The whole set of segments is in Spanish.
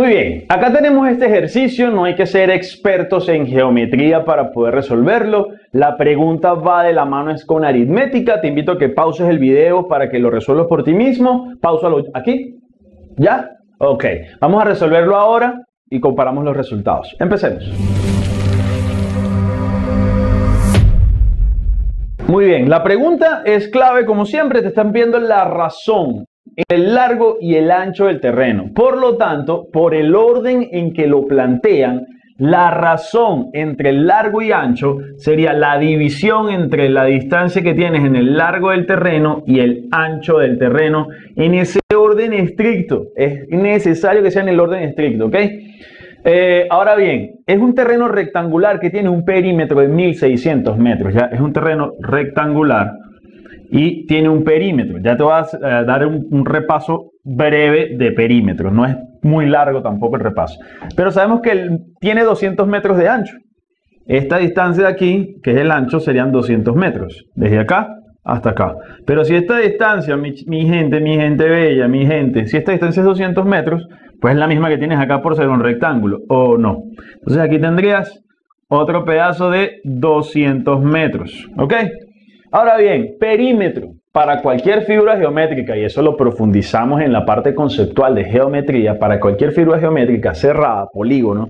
Muy bien, acá tenemos este ejercicio, no hay que ser expertos en geometría para poder resolverlo. La pregunta va de la mano es con aritmética, te invito a que pauses el video para que lo resuelvas por ti mismo. Páusalo aquí, ¿ya? Ok, vamos a resolverlo ahora y comparamos los resultados. Empecemos. Muy bien, la pregunta es clave como siempre, te están viendo la razón, el largo y el ancho del terreno. Por lo tanto, por el orden en que lo plantean, la razón entre el largo y ancho sería la división entre la distancia que tienes en el largo del terreno y el ancho del terreno en ese orden estricto. Es necesario que sea en el orden estricto, ¿ok? Ahora bien, es un terreno rectangular que tiene un perímetro de 1600 metros, ¿ya? Es un terreno rectangular y tiene un perímetro. Ya te vas a dar un repaso breve de perímetros. No es muy largo tampoco el repaso. Pero sabemos que tiene 200 metros de ancho. Esta distancia de aquí, que es el ancho, serían 200 metros. Desde acá hasta acá. Pero si esta distancia, mi gente bella, mi gente, si esta distancia es 200 metros, pues es la misma que tienes acá por ser un rectángulo, ¿o no? Entonces aquí tendrías otro pedazo de 200 metros, ¿ok? Ahora bien, perímetro para cualquier figura geométrica, y eso lo profundizamos en la parte conceptual de geometría, para cualquier figura geométrica cerrada, polígono,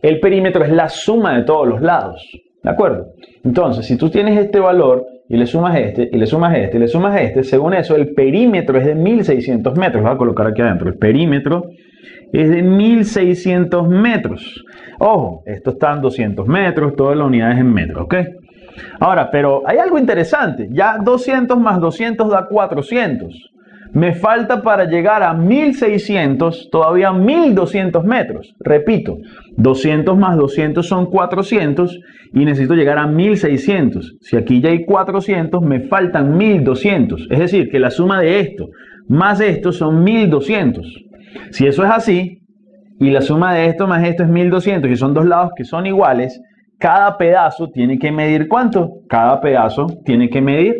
el perímetro es la suma de todos los lados, ¿de acuerdo? Entonces, si tú tienes este valor y le sumas este, y le sumas este, y le sumas este, según eso el perímetro es de 1600 metros, lo voy a colocar aquí adentro, el perímetro es de 1600 metros. Ojo, esto está en 200 metros, todas las unidades en metros, ¿ok? Ahora, pero hay algo interesante, ya 200 más 200 da 400. Me falta para llegar a 1600 todavía 1200 metros. Repito, 200 más 200 son 400 y necesito llegar a 1600. Si aquí ya hay 400, me faltan 1200. Es decir, que la suma de esto más esto son 1200. Si eso es así y la suma de esto más esto es 1200 y son dos lados que son iguales, cada pedazo tiene que medir ¿cuánto? Cada pedazo tiene que medir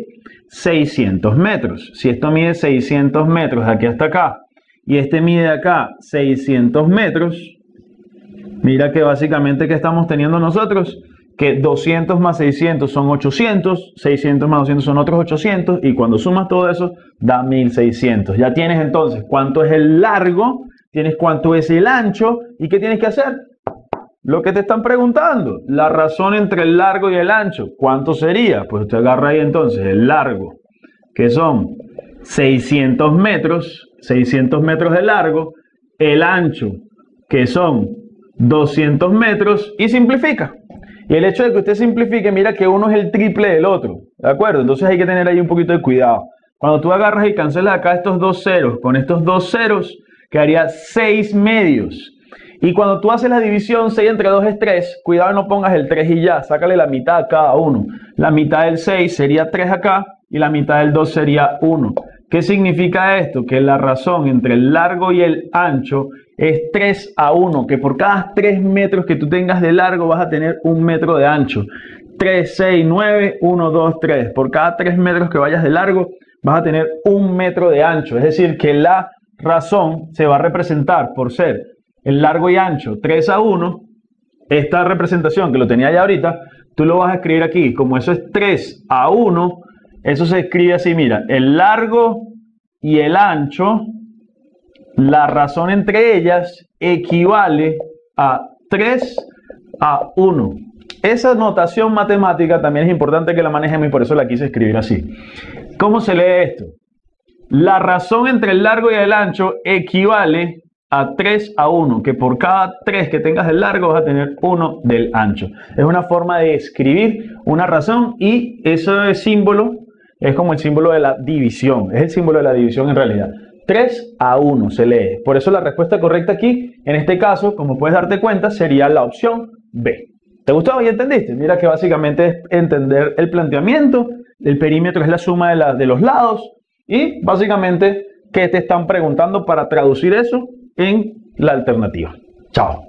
600 metros. Si esto mide 600 metros de aquí hasta acá y este mide de acá 600 metros, mira que básicamente ¿qué estamos teniendo nosotros? Que 200 más 600 son 800, 600 más 200 son otros 800 y cuando sumas todo eso da 1600. Ya tienes entonces cuánto es el largo, tienes cuánto es el ancho y ¿qué tienes que hacer? Lo que te están preguntando, la razón entre el largo y el ancho, ¿cuánto sería? Pues usted agarra ahí entonces el largo, que son 600 metros de largo, el ancho, que son 200 metros, y simplifica. Y el hecho de que usted simplifique, mira que uno es el triple del otro, ¿de acuerdo? Entonces hay que tener ahí un poquito de cuidado. Cuando tú agarras y cancelas acá estos dos ceros, con estos dos ceros, quedaría 6 medios. Y cuando tú haces la división 6 entre 2 es 3, cuidado no pongas el 3 y ya, sácale la mitad a cada uno. La mitad del 6 sería 3 acá y la mitad del 2 sería 1. ¿Qué significa esto? Que la razón entre el largo y el ancho es 3 a 1, que por cada 3 metros que tú tengas de largo vas a tener 1 metro de ancho. 3, 6, 9, 1, 2, 3. Por cada 3 metros que vayas de largo vas a tener 1 metro de ancho. Es decir, que la razón se va a representar por ser el largo y ancho 3 a 1, esta representación que lo tenía ya ahorita, tú lo vas a escribir aquí, como eso es 3 a 1, eso se escribe así, mira, el largo y el ancho, la razón entre ellas equivale a 3 a 1. Esa notación matemática también es importante que la manejemos y por eso la quise escribir así. ¿Cómo se lee esto? La razón entre el largo y el ancho equivale a 3 a 1, que por cada 3 que tengas del largo vas a tener 1 del ancho. Es una forma de escribir una razón y ese símbolo es como el símbolo de la división, es el símbolo de la división en realidad. 3 a 1 se lee, por eso la respuesta correcta aquí, en este caso, como puedes darte cuenta, sería la opción B. ¿Te gustó y entendiste? Mira que básicamente es entender el planteamiento, el perímetro es la suma de los lados y básicamente ¿qué te están preguntando para traducir eso en la alternativa? Chao.